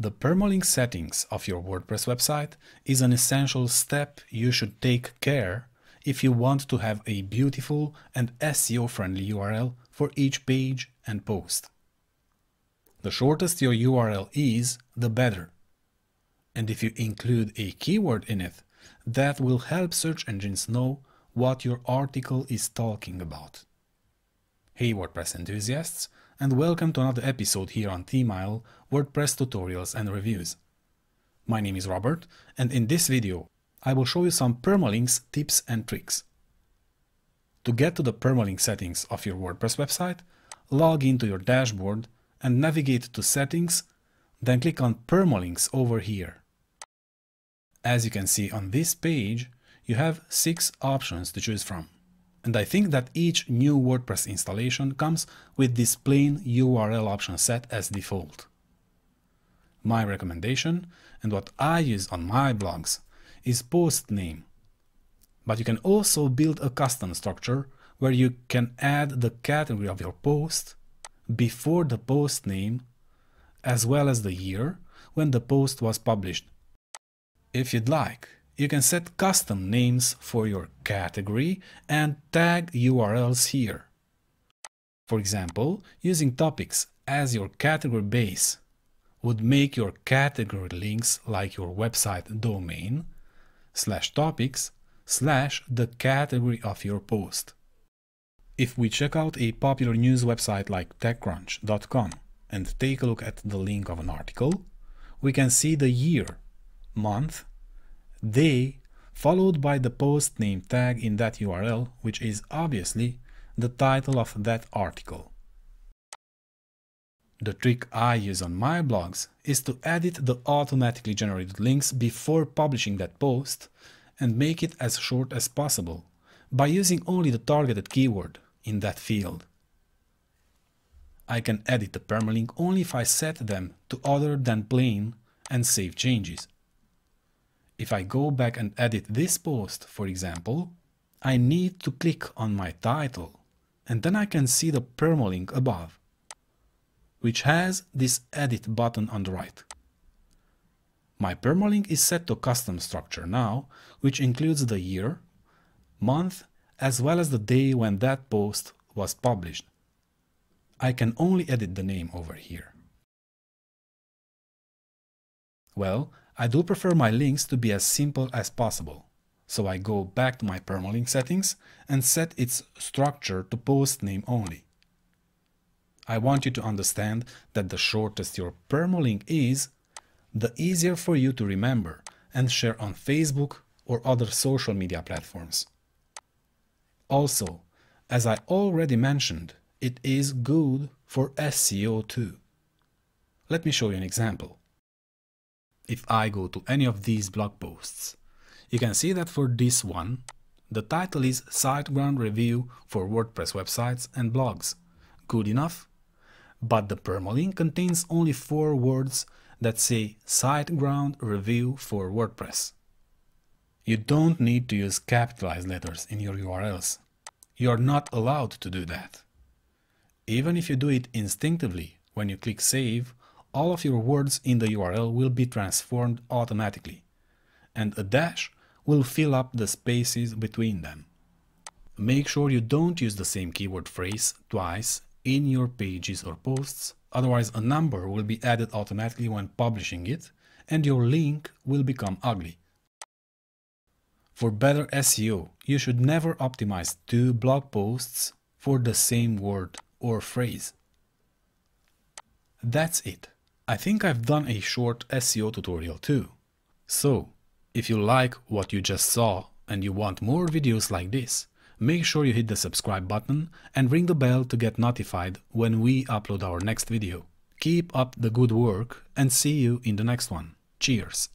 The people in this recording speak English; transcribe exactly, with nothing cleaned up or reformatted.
The permalink settings of your WordPress website is an essential step you should take care if you want to have a beautiful and S E O-friendly U R L for each page and post. The shortest your U R L is, the better. And if you include a keyword in it, that will help search engines know what your article is talking about. Hey WordPress enthusiasts, and welcome to another episode here on Themeisle WordPress tutorials and reviews. My name is Robert, and in this video I will show you some permalinks tips and tricks. To get to the permalink settings of your WordPress website, log into your dashboard and navigate to Settings, then click on Permalinks over here. As you can see on this page, you have six options to choose from. And I think that each new WordPress installation comes with this plain U R L option set as default. My recommendation, and what I use on my blogs, is post name. But you can also build a custom structure where you can add the category of your post before the post name, as well as the year when the post was published. If you'd like, you can set custom names for your category and tag U R Ls here. For example, using topics as your category base would make your category links like your website domain slash topics slash the category of your post. If we check out a popular news website like TechCrunch dot com and take a look at the link of an article, we can see the year, month, day, followed by the post name tag in that U R L, which is obviously the title of that article. The trick I use on my blogs is to edit the automatically generated links before publishing that post and make it as short as possible by using only the targeted keyword in that field. I can edit the permalink only if I set them to other than plain and save changes. If I go back and edit this post, for example, I need to click on my title, and then I can see the permalink above, which has this edit button on the right. My permalink is set to custom structure now, which includes the year, month, as well as the day when that post was published. I can only edit the name over here. Well, I do prefer my links to be as simple as possible, so I go back to my permalink settings and set its structure to post name only. I want you to understand that the shortest your permalink is, the easier for you to remember and share on Facebook or other social media platforms. Also, as I already mentioned, it is good for S E O too. Let me show you an example. If I go to any of these blog posts, you can see that for this one, the title is SiteGround Review for WordPress Websites and Blogs. Good enough, but the permalink contains only four words that say SiteGround Review for WordPress. You don't need to use capitalized letters in your U R Ls. You're not allowed to do that. Even if you do it instinctively when you click Save, all of your words in the U R L will be transformed automatically, and a dash will fill up the spaces between them. Make sure you don't use the same keyword phrase twice in your pages or posts, otherwise a number will be added automatically when publishing it, and your link will become ugly. For better S E O, you should never optimize two blog posts for the same word or phrase. That's it. I think I've done a short S E O tutorial too. So, if you like what you just saw and you want more videos like this, make sure you hit the subscribe button and ring the bell to get notified when we upload our next video. Keep up the good work and see you in the next one. Cheers!